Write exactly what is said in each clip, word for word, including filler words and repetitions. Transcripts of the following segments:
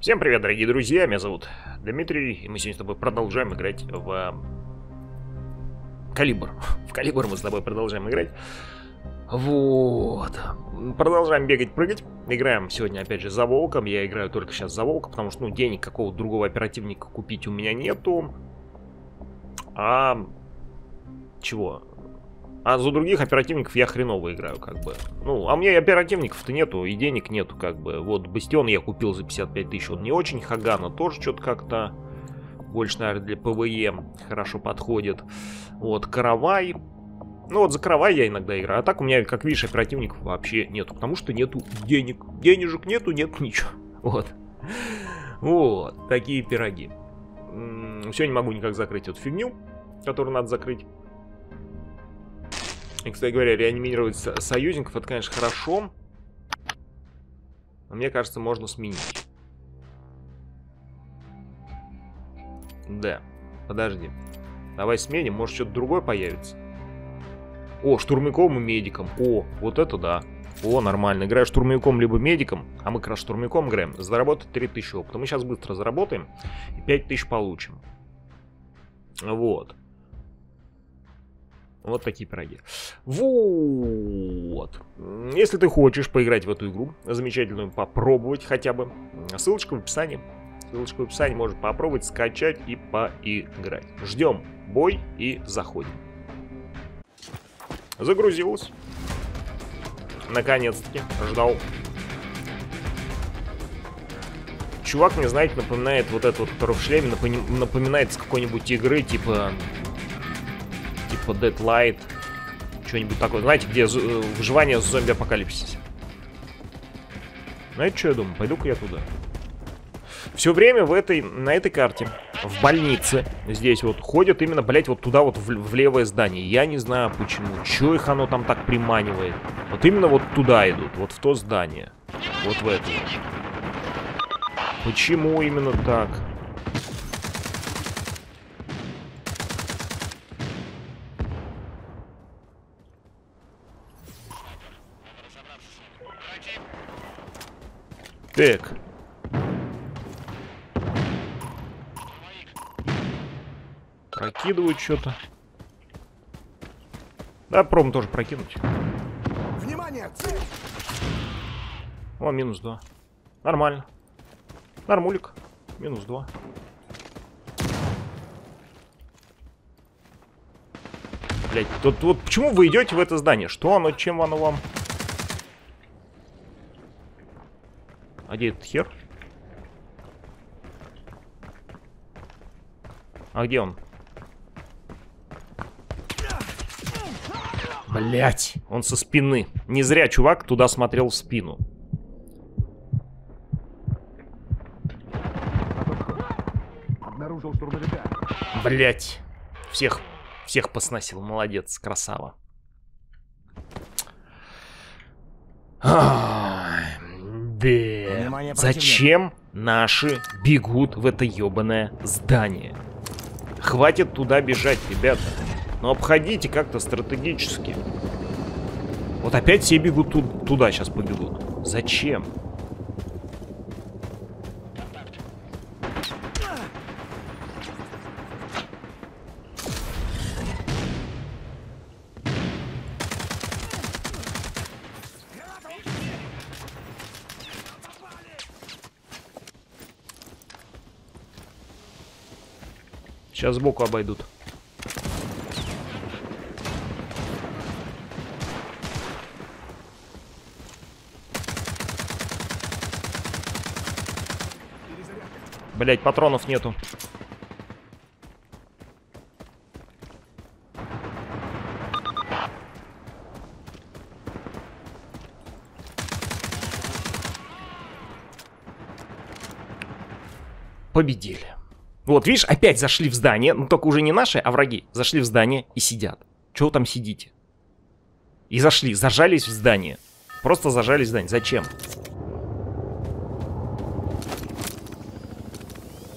Всем привет, дорогие друзья, меня зовут Дмитрий, и мы сегодня с тобой продолжаем играть в Калибр. В Калибр мы с тобой продолжаем играть. Вот. Продолжаем бегать, прыгать. Играем сегодня опять же за волком. Я играю только сейчас за волка, потому что ну, денег какого-то другого оперативника купить у меня нету. А... Чего? А за других оперативников я хреново играю, как бы. Ну, а у меня и оперативников-то нету, и денег нету, как бы. Вот, Бастион я купил за пятьдесят пять тысяч, он не очень. Хагана тоже что-то как-то больше, наверное, для ПВЕ хорошо подходит. Вот, Каравай. Ну, вот за Каравай я иногда играю. А так у меня, как видишь, оперативников вообще нету, потому что нету денег. Денежек нету, нет ничего. Вот. Вот, такие пироги. Все, не могу никак закрыть эту фигню, которую надо закрыть. И, кстати говоря, реанимировать союзников, это, конечно, хорошо. Но мне кажется, можно сменить. Да, подожди. Давай сменим, может, что-то другое появится. О, штурмяком и медиком. О, вот это да. О, нормально. Играю штурмяком либо медиком. А мы как раз штурмяком играем. Заработать три тысячи опыта. Мы сейчас быстро заработаем и пять тысяч получим. Вот. Вот такие пироги. Вот. Если ты хочешь поиграть в эту игру, замечательную, попробовать хотя бы, ссылочка в описании. Ссылочка в описании, можно попробовать, скачать и поиграть. Ждем бой и заходим. Загрузилась. Наконец-таки. Ждал. Чувак мне, знаете, напоминает вот этот вот, который в шлеме, напоминает с какой-нибудь игры, типа... Типа Deadlight, что-нибудь такое. Знаете, где выживание в зомби-апокалипсисе? Знаете, что я думаю? Пойду-ка я туда. Все время в этой, на этой карте, в больнице, здесь вот ходят именно, блять, вот туда вот в, в левое здание. Я не знаю почему. Че их оно там так приманивает? Вот именно вот туда идут, вот в то здание. Вот в это. Почему именно так? Так. Прокидывают что-то. Да, пробуем тоже прокинуть. Внимание! Цель! О, минус два. Нормально. Нормулик. Минус два. Блять, тут вот почему вы идете в это здание? Что оно, чем оно вам? А где этот хер? А где он? Блять, он со спины. Не зря чувак туда смотрел в спину. Обнаружил штурмовика. Блять, всех, всех посносил, молодец, красава. Да. Зачем наши бегут в это ебаное здание? Хватит туда бежать, ребята. Но обходите как-то стратегически. Вот опять все бегут ту- туда, сейчас побегут. Зачем? Сейчас сбоку обойдут. Блять, патронов нету. Победили. Вот, видишь, опять зашли в здание, но только уже не наши, а враги. Зашли в здание и сидят. Чего вы там сидите? И зашли, зажались в здание. Просто зажались в здание. Зачем?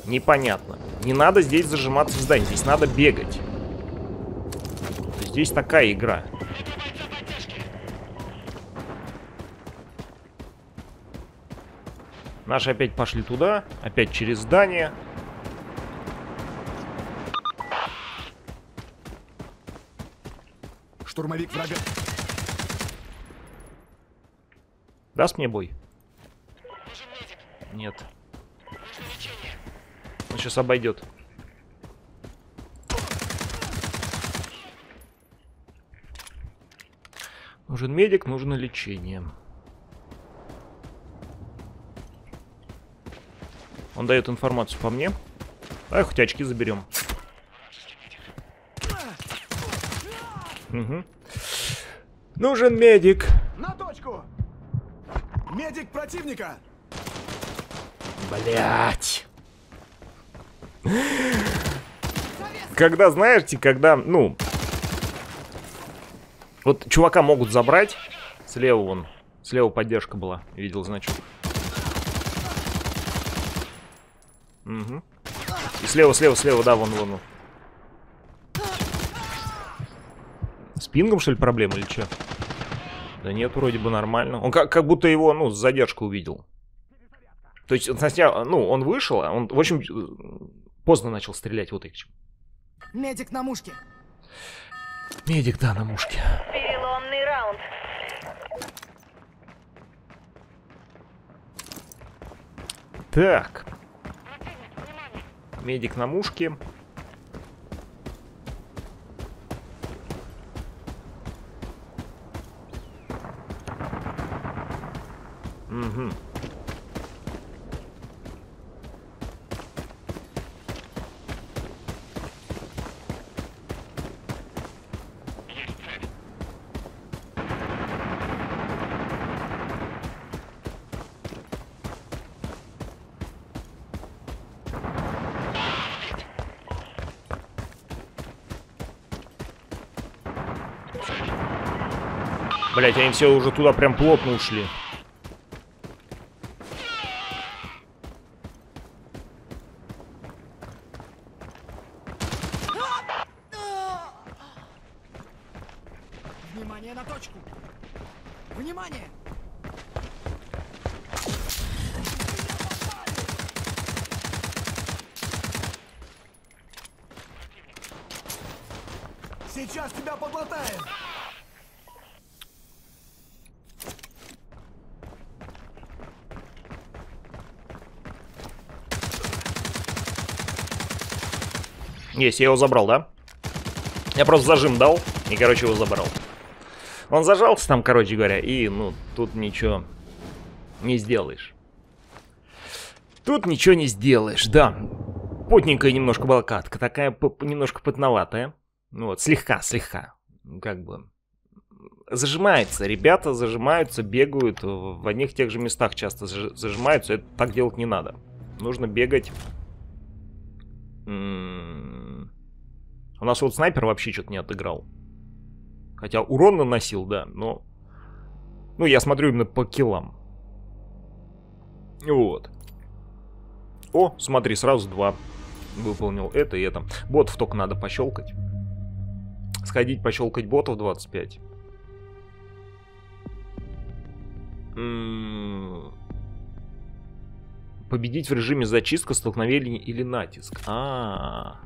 Непонятно. Не надо здесь зажиматься в здании, здесь надо бегать. Здесь такая игра. Наши опять пошли туда, опять через здание. Штурмовик врага. Даст мне бой? Нет. Он сейчас обойдет. Нужен медик, нужно лечение. Он дает информацию по мне. Давай хоть очки заберем. Угу. Нужен медик. На точку. Медик противника. Блять. Когда, знаете, когда, ну, вот чувака могут забрать. Слева вон, слева поддержка была. Видел значок. Угу. И слева, слева, слева, да, вон, вон, вон. С пингом, что ли, проблема или что? Да нет, вроде бы нормально. Он как, как будто его, ну, задержку увидел. То есть, ну, он вышел, а он, в общем, поздно начал стрелять, вот и к чему. Медик на мушке. Медик, да, на мушке. Переломный раунд. Так. Медик на мушке. Угу. Блять, они все уже туда прям плотно ушли. Внимание на точку. Внимание. Сейчас тебя подлатаем. Есть, я его забрал, да? Я просто зажим дал и, короче, его забрал. Он зажался там, короче говоря, и, ну, тут ничего не сделаешь. Тут ничего не сделаешь, да. Потненькая немножко была катка, такая немножко потноватая. Ну вот, слегка, слегка, как бы. Зажимается, ребята зажимаются, бегают, в одних тех же местах часто зажимаются. Это так делать не надо. Нужно бегать... У нас вот снайпер вообще что-то не отыграл. Хотя урон наносил, да, но... Ну, я смотрю именно по киллам. Вот. О, смотри, сразу два. Выполнил это и это. Ботов только надо пощелкать. Сходить, пощелкать ботов двадцать пять. М-м-м. Победить в режиме зачистка, столкновение или натиск. А-а-а.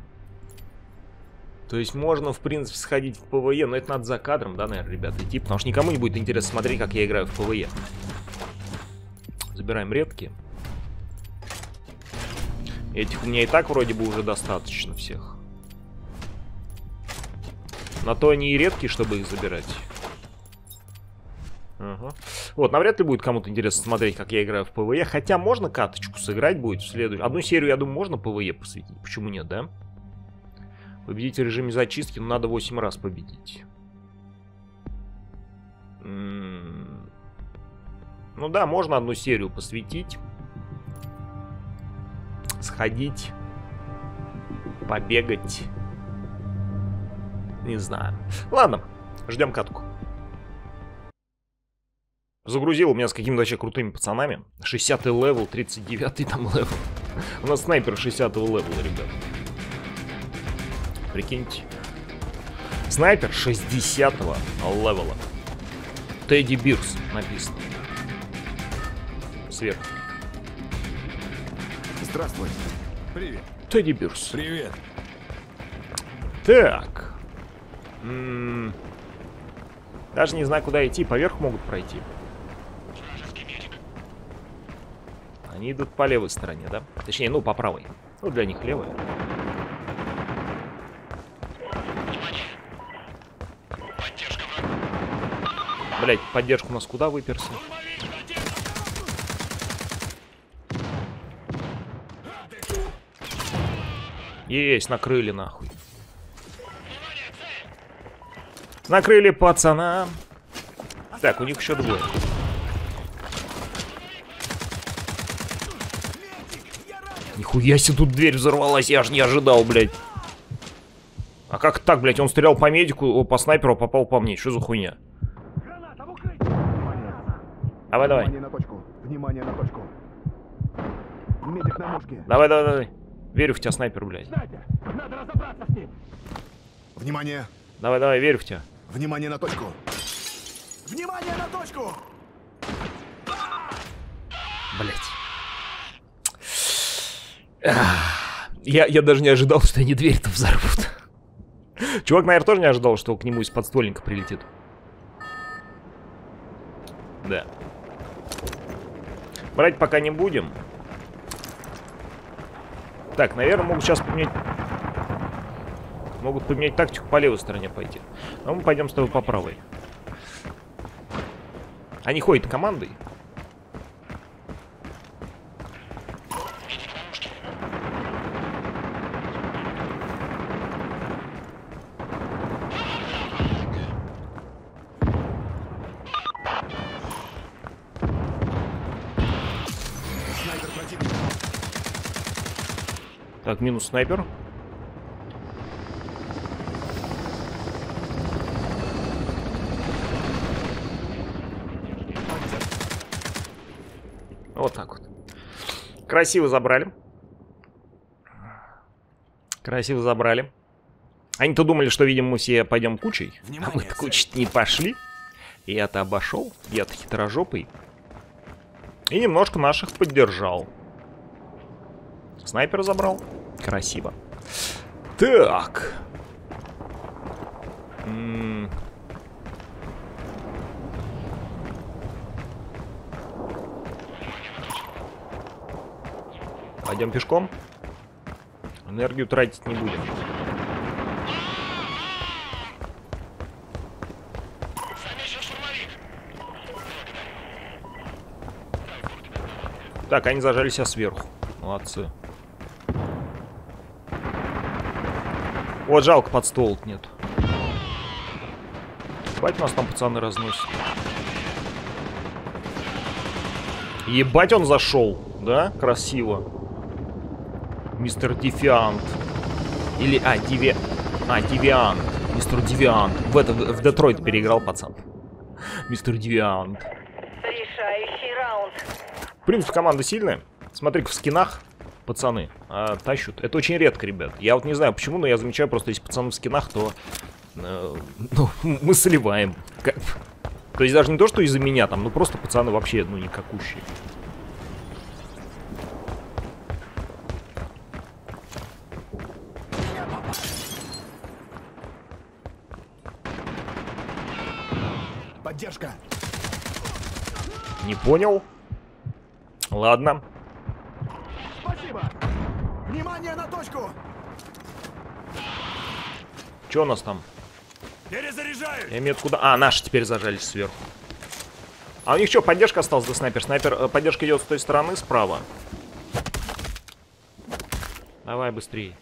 То есть можно, в принципе, сходить в ПВЕ, но это надо за кадром, да, наверное, ребята, идти, потому что никому не будет интересно смотреть, как я играю в ПВЕ. Забираем редкие. Этих у меня и так вроде бы уже достаточно всех. На то они и редкие, чтобы их забирать. Ага. Вот, навряд ли будет кому-то интересно смотреть, как я играю в ПВЕ, хотя можно каточку сыграть будет в следующую. Одну серию, я думаю, можно ПВЕ посвятить, почему нет, да? Победить в режиме зачистки, но надо восемь раз победить. М-м-м. Ну да, можно одну серию посвятить. Сходить. Побегать. Не знаю. Ладно, ждем катку. Загрузил меня с какими-то вообще крутыми пацанами. шестидесятый левел, тридцать девятый там левел. У нас снайпер шестидесятого левела, ребят. Прикиньте. Снайпер шестидесятого левела. Тедди Бирс написано. Сверху. Здравствуй. Привет. Тедди Бирс. Привет. Так. М-м- даже не знаю, куда идти. Поверху могут пройти. Они идут по левой стороне, да? Точнее, ну, по правой. Ну, для них левая. Блять, поддержку у нас куда выперся? Есть, накрыли нахуй. Накрыли пацана. Так, у них еще двое. Нихуя себе, тут дверь взорвалась, я же не ожидал, блядь. А как так, блядь, он стрелял по медику, по снайперу, попал по мне, что за хуйня? Давай, давай. Внимание на точку. Внимание на точку. Медик на мушке. Давай, давай, давай. Верю в тебя, снайпер, блядь. Надо разобраться с ним. Внимание. Давай, давай, верю в тебя. Внимание на точку. Внимание на точку. Блять. Я, я даже не ожидал, что они дверь-то взорвут. Чувак, наверное, тоже не ожидал, что к нему из подствольника прилетит. Да. Брать пока не будем. Так, наверное, могут сейчас поменять... Могут поменять тактику, по левой стороне пойти. Но мы пойдем с тобой по правой. Они ходят командой. Так, минус снайпер. Вот так вот. Красиво забрали. Красиво забрали. Они-то думали, что, видимо, мы все пойдем кучей. Внимание, а мы-то кучей не пошли. Я-то обошел. Я-то хитрожопый. И немножко наших поддержал. Снайпер забрал. Красиво. Так. М-м. Пойдем пешком. Энергию тратить не будем. Так, они зажали себя сверху. Молодцы. Вот жалко, под стол нет. Ебать, нас там пацаны разносят. Ебать, он зашел, да? Красиво. Мистер Девиант. Или, а, Деви... А, Девиант. Мистер Девиант. В, это, в Детройт переиграл пацан. Мистер Девиант. Решающий раунд. В принципе, команда сильная. Смотри-ка, в скинах. Пацаны а, тащут. Это очень редко, ребят. Я вот не знаю почему, но я замечаю просто, если пацаны в скинах, то э, ну, мы сливаем. Как... То есть даже не то, что из-за меня там, ну просто пацаны вообще, ну, никакущие. Поддержка. Не понял. Ладно. Внимание на точку. Че у нас там? Перезаряжаю. Я имею откуда? А, наши теперь зажались сверху. А у них что, поддержка осталась, да, снайпер? Снайпер, поддержка идет с той стороны, справа. Давай быстрее.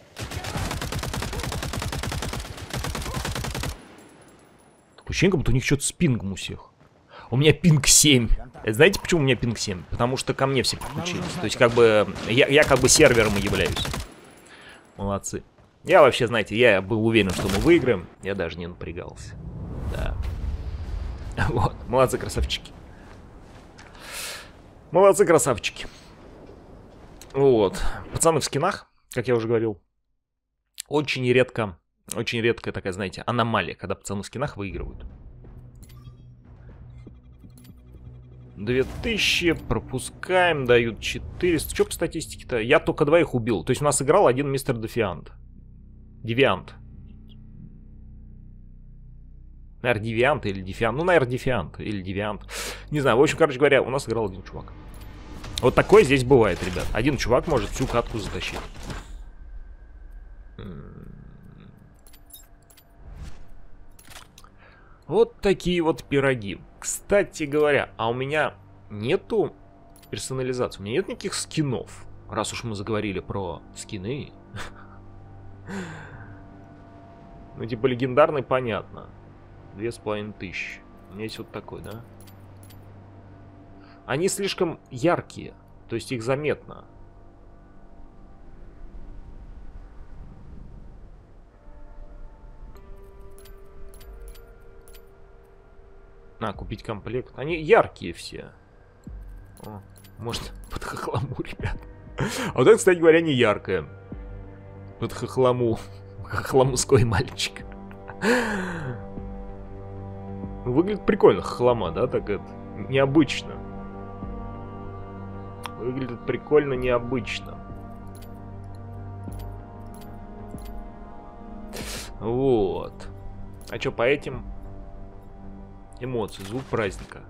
Так, ощущение, как будто у них что-то с пингом у всех. У меня пинг семь. Знаете, почему у меня пинг семь? Потому что ко мне все подключились. То есть, как бы, я, я как бы сервером и являюсь. Молодцы. Я вообще, знаете, я был уверен, что мы выиграем. Я даже не напрягался. Да. Вот. Молодцы, красавчики. Молодцы, красавчики. Вот. Пацаны в скинах, как я уже говорил. Очень редко, очень редкая такая, знаете, аномалия, когда пацаны в скинах выигрывают. две тысячи, пропускаем, дают четыреста. Че по статистике-то? Я только двоих убил. То есть у нас играл один мистер Дефиант. Девиант. Наверное, Девиант или Дефиант. Ну, наверное, Дефиант или Девиант. Не знаю. В общем, короче говоря, у нас играл один чувак. Вот такое здесь бывает, ребят. Один чувак может всю катку затащить. Вот такие вот пироги. Кстати говоря, а у меня нету персонализации. У меня нет никаких скинов. Раз уж мы заговорили про скины. Ну, типа легендарный, понятно. Две с половиной тысячи. У меня есть вот такой, да? Они слишком яркие. То есть их заметно. На, купить комплект. Они яркие все. О, может, под хохлому, ребят. А вот это, кстати говоря, не яркое. Под хохлому. Хохломуской мальчик. Выглядит прикольно хохлома, да? Так это необычно. Выглядит прикольно, необычно. Вот. А что по этим... Эмоции, звук праздника.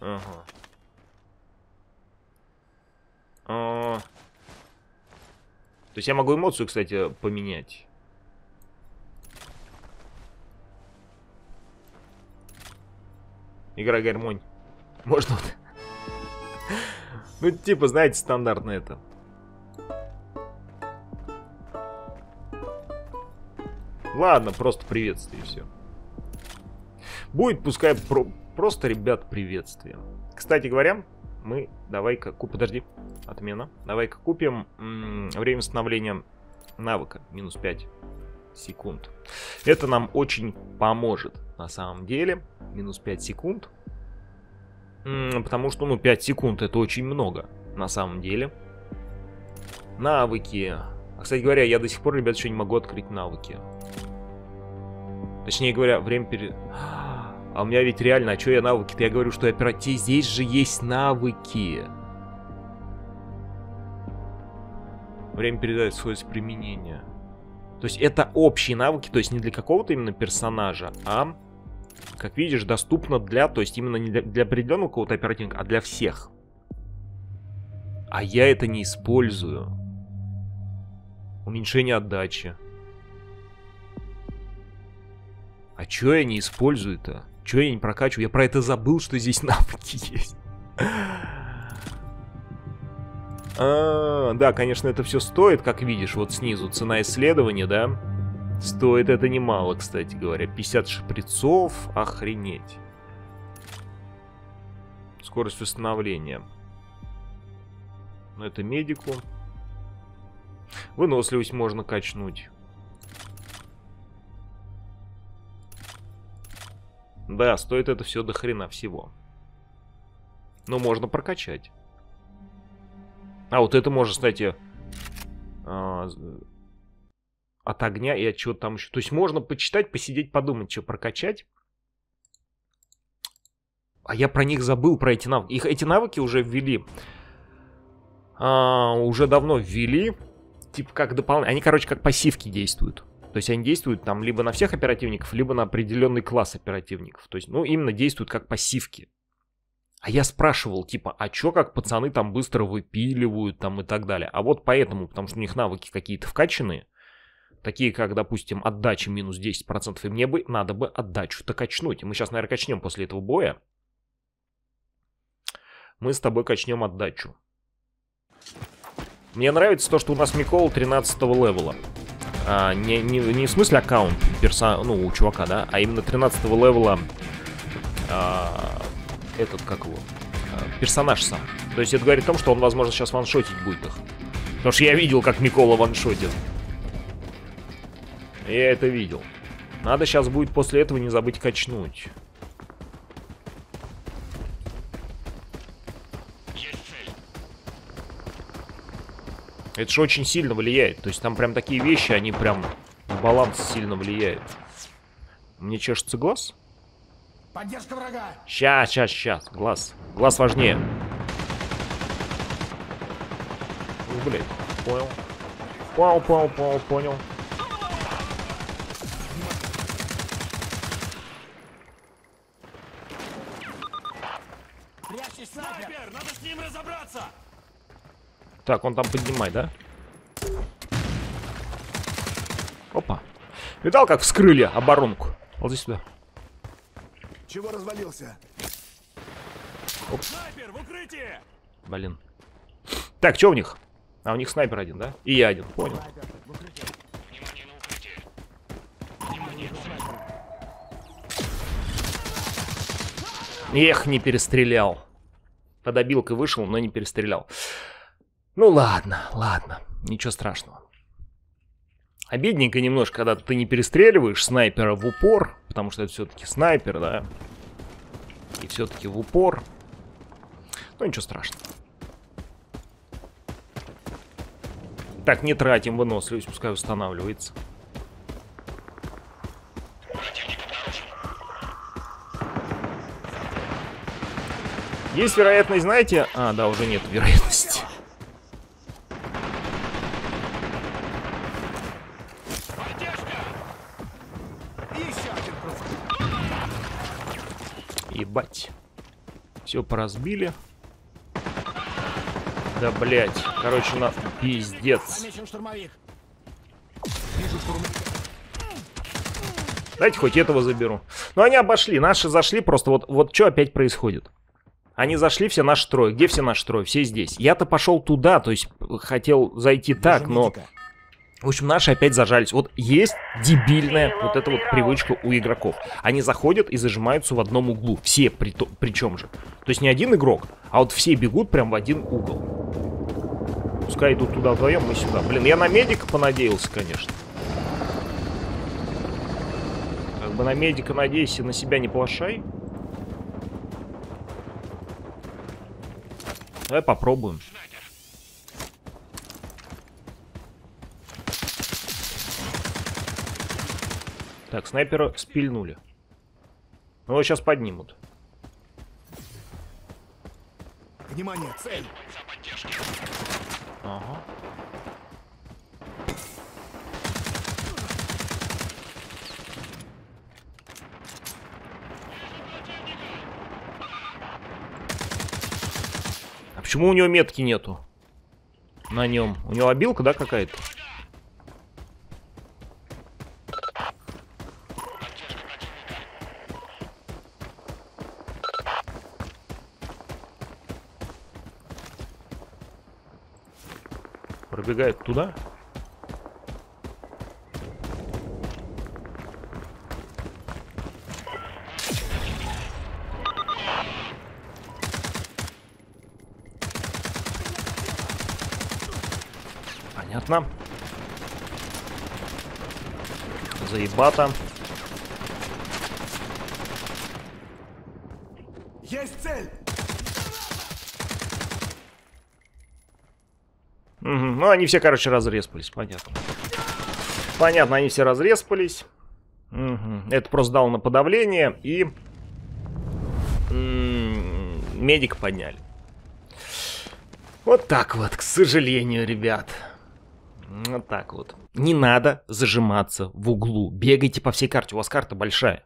Ага. А... То есть я могу эмоцию, кстати, поменять. Игра гармонь. Можно вот. Ну, типа, знаете, стандартно это. Ладно, просто приветствие и все. Будет, пускай, про... просто, ребят, приветствие. Кстати говоря, мы давай-ка купим... Подожди, отмена. Давай-ка купим м -м, время становления навыка. Минус пять секунд. Это нам очень поможет, на самом деле. Минус пять секунд. М -м, потому что, ну, пять секунд это очень много, на самом деле. Навыки. А, кстати говоря, я до сих пор, ребят, еще не могу открыть навыки. Точнее говоря, время пере... А у меня ведь реально, а что я навыки-то? Я говорю, что оперативно. Здесь же есть навыки. Время передать свойства применения. То есть это общие навыки, то есть не для какого-то именно персонажа, а, как видишь, доступно для, то есть именно не для, для определенного какого-то оперативника, а для всех. А я это не использую. Уменьшение отдачи. А чё я не использую-то? Чё я не прокачиваю? Я про это забыл, что здесь навыки есть. А, да, конечно, это все стоит, как видишь, вот снизу цена исследования, да? Стоит это немало, кстати говоря. пятьдесят шприцов, охренеть. Скорость восстановления. Ну, это медику. Выносливость можно качнуть. Да, стоит это все до хрена всего. Но можно прокачать. А вот это можно, кстати, э, от огня и от чего-то там еще. То есть можно почитать, посидеть, подумать, что прокачать. А я про них забыл, про эти навыки. Их, эти навыки уже ввели. А, уже давно ввели. Типа как дополнение. Они, короче, как пассивки действуют. То есть они действуют там либо на всех оперативников, либо на определенный класс оперативников. То есть, ну, именно действуют как пассивки. А я спрашивал, типа, а чё, как пацаны там быстро выпиливают там и так далее. А вот поэтому, потому что у них навыки какие-то вкачанные, такие как, допустим, отдача минус десять процентов, и мне бы надо бы отдачу-то качнуть. И мы сейчас, наверное, качнем после этого боя. Мы с тобой качнем отдачу. Мне нравится то, что у нас Миколл тринадцатого левела. А, не, не, не в смысле аккаунт перса, ну, у чувака, да, а именно тринадцатого левела а, этот, как его, а, персонаж сам. То есть это говорит о том, что он, возможно, сейчас ваншотить будет их. Потому что я видел, как Микола ваншотит. Я это видел. Надо сейчас будет после этого не забыть качнуть. Это же очень сильно влияет. То есть там прям такие вещи, они прям на баланс сильно влияют. Мне чешется глаз. Поддержка врага. Ща, ща, ща. Глаз. Глаз важнее. Блин, понял. Пау, пау, пау, понял. Снайпер, надо с ним разобраться. Так, он там поднимай, да? Опа. Видал, как вскрыли оборонку? Ползи сюда. Чего развалился? Оп. Снайпер, в укрытие! Блин. Так, что у них? А у них снайпер один, да? И я один, понял. Внимание, на укрытие. Внимание, снайпер. Эх, не перестрелял. Под обилкой вышел, но не перестрелял. Ну ладно, ладно, ничего страшного. Обидненько немножко, когда ты не перестреливаешь снайпера в упор, потому что это все-таки снайпер, да? И все-таки в упор. Ну ничего страшного. Так, не тратим выносливость, пускай устанавливается. Есть вероятность, знаете... А, да, уже нет вероятности. Ебать. Все поразбили. Да, блять. Короче, у нас пиздец. Дайте хоть этого заберу. Но они обошли. Наши зашли просто. Вот, вот что опять происходит. Они зашли, все наши трое. Где все наши трое? Все здесь. Я-то пошел туда, то есть хотел зайти так, но... В общем, наши опять зажались. Вот есть дебильная вот эта вот привычка у игроков. Они заходят и зажимаются в одном углу. Все при... причем же. То есть не один игрок, а вот все бегут прям в один угол. Пускай идут туда вдвоем, мы сюда. Блин, я на медика понадеялся, конечно. Как бы на медика надейся, на себя не плашай. Давай попробуем. Так, снайпера спильнули. Ну, его сейчас поднимут. Внимание, цель! Ага. Почему у него метки нету? На нем. У него обилка, да, какая-то? Пробегает туда. Понятно. Заебато. Есть цель. Угу. Ну, они все, короче, разреспались, понятно. Понятно, они все разреспались. Угу. Это просто дало на подавление и м-м, медика подняли. Вот так вот, к сожалению, ребят. Вот так вот. Не надо зажиматься в углу. Бегайте по всей карте. У вас карта большая.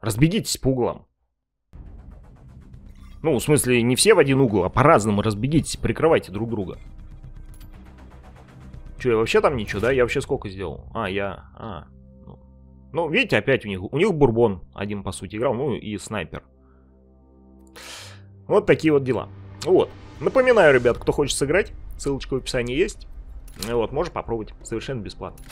Разбегитесь по углам. Ну, в смысле, не все в один угол, а по-разному разбегитесь. Прикрывайте друг друга. Че, я вообще там ничего, да? Я вообще сколько сделал? А, я... А. Ну, видите, опять у них... У них бурбон один, по сути, играл. Ну, и снайпер. Вот такие вот дела. Вот. Напоминаю, ребят, кто хочет сыграть, ссылочка в описании есть. Вот, можно попробовать совершенно бесплатно.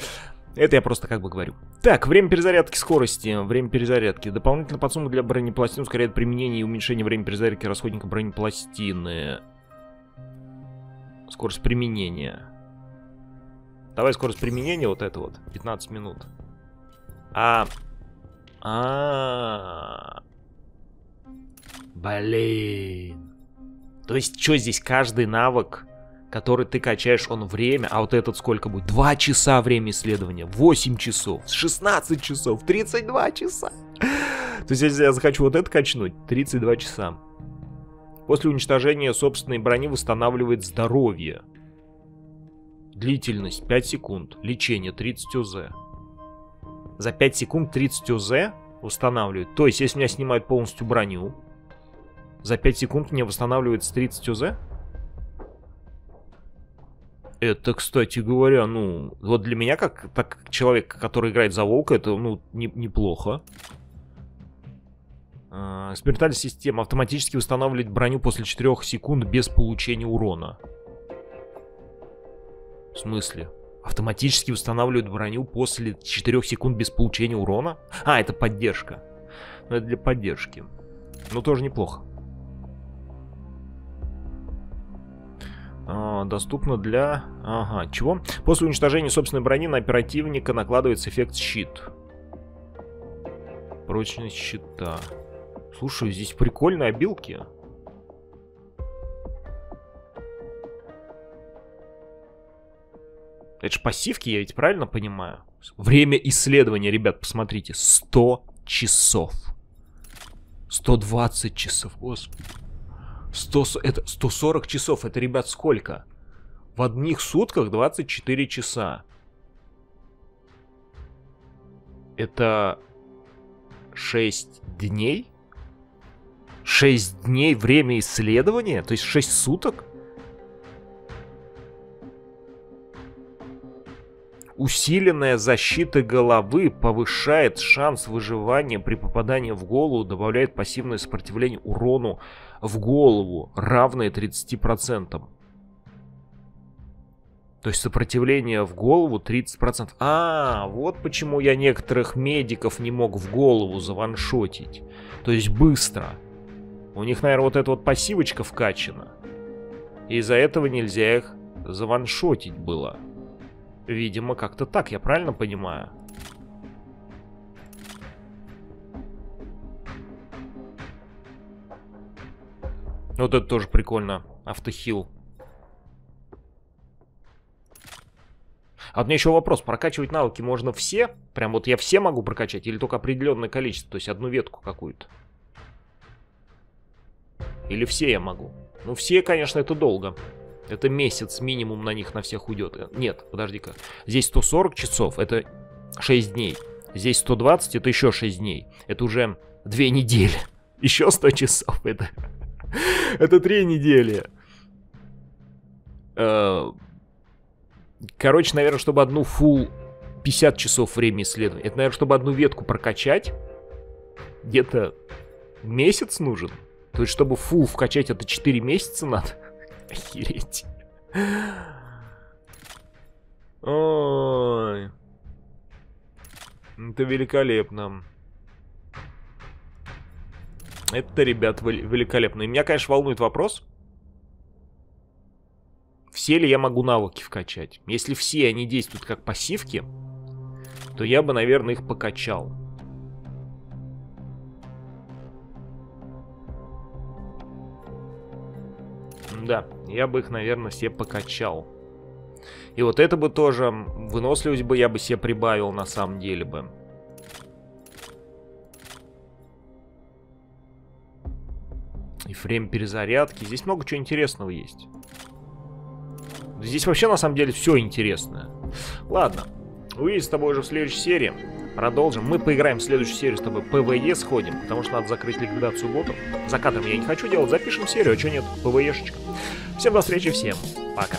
Это я просто как бы говорю. Так, время перезарядки скорости. Время перезарядки. Дополнительная подсумка для бронепластин ускоряет применение и уменьшение времени перезарядки расходника бронепластины. Скорость применения. Давай скорость применения вот это вот. пятнадцать минут. А... А... Блин. То есть, что здесь каждый навык, который ты качаешь, он время, а вот этот сколько будет? два часа время исследования, восемь часов, шестнадцать часов, тридцать два часа. То есть, если я захочу вот это качнуть, тридцать два часа. После уничтожения собственной брони восстанавливает здоровье. Длительность пять секунд. Лечение тридцать ОЗ. За пять секунд тридцать ОЗ восстанавливает. То есть, если меня снимают полностью броню, за пять секунд мне восстанавливается тридцать ОЗ. Это, кстати говоря, ну, вот для меня, как, так, как человек, который играет за волка, это, ну, не, неплохо. А, экспериментальная система автоматически восстанавливает броню после четырёх секунд без получения урона. В смысле? Автоматически восстанавливает броню после четырёх секунд без получения урона? А, это поддержка. Ну, это для поддержки. Ну, тоже неплохо. Доступно для... Ага, чего? После уничтожения собственной брони на оперативника накладывается эффект щит. Прочность щита. Слушай, здесь прикольные обилки. Это же пассивки, я ведь правильно понимаю? Время исследования, ребят, посмотрите. сто часов. сто двадцать часов, господи. сто, это сто сорок часов. Это, ребят, сколько? В одних сутках двадцать четыре часа. Это шесть дней? шесть дней время исследования? То есть шесть суток? Усиленная защита головы повышает шанс выживания при попадании в голову, добавляет пассивное сопротивление урону в голову, равное тридцати процентам. То есть сопротивление в голову тридцать процентов. А, вот почему я некоторых медиков не мог в голову заваншотить. То есть быстро. У них, наверное, вот эта вот пассивочка вкачана. И из-за этого нельзя их заваншотить было. Видимо, как-то так, я правильно понимаю? Вот это тоже прикольно. Автохил. А у меня еще вопрос. Прокачивать навыки можно все? Прям вот я все могу прокачать? Или только определенное количество? То есть одну ветку какую-то? Или все я могу? Ну все, конечно, это долго. Это месяц минимум на них на всех уйдет. Нет, подожди-ка. Здесь сто сорок часов, это шесть дней. Здесь сто двадцать, это еще шесть дней. Это уже две недели. Еще сто часов, это... Это три недели. Короче, наверное, чтобы одну фул пятьдесят часов времени исследовать. Это, наверное, чтобы одну ветку прокачать. Где-то месяц нужен. То есть, чтобы фул вкачать, это четыре месяца надо. Охереть. Ой. Это великолепно. Это, ребят, великолепно. И меня, конечно, волнует вопрос. Все ли я могу навыки вкачать? Если все они действуют как пассивки, то я бы, наверное, их покачал. Да, я бы их, наверное, все покачал. И вот это бы тоже, выносливость бы я бы себе прибавил на самом деле бы. И время перезарядки. Здесь много чего интересного есть. Здесь вообще на самом деле все интересное. Ладно, увидимся с тобой уже в следующей серии. Продолжим. Мы поиграем в следующую серию с тобой. ПВЕ сходим, потому что надо закрыть ликвидацию ботов. За кадром я не хочу делать. Запишем серию, а что нет? ПВЕшечка. Всем до встречи, всем пока.